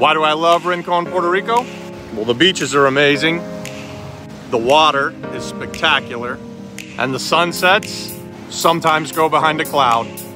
Why do I love Rincon, Puerto Rico? Well, the beaches are amazing. The water is spectacular. And the sunsets sometimes go behind a cloud.